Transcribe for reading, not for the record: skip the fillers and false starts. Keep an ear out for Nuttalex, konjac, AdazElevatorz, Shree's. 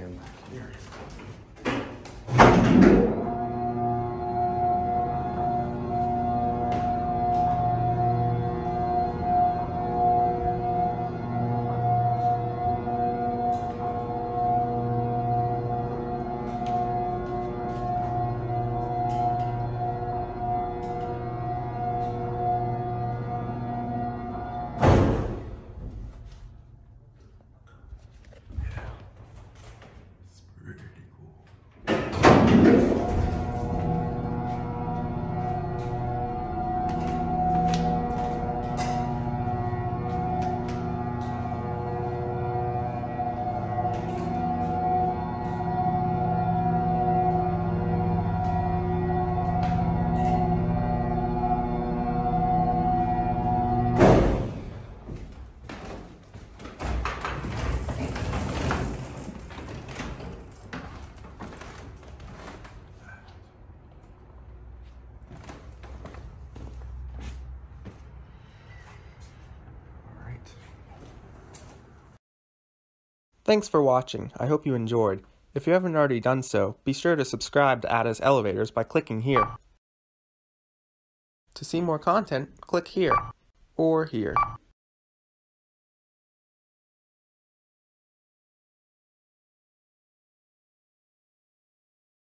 sand back here. Thanks for watching, I hope you enjoyed. If you haven't already done so, be sure to subscribe to AdazElevatorz by clicking here. To see more content, click here, or here.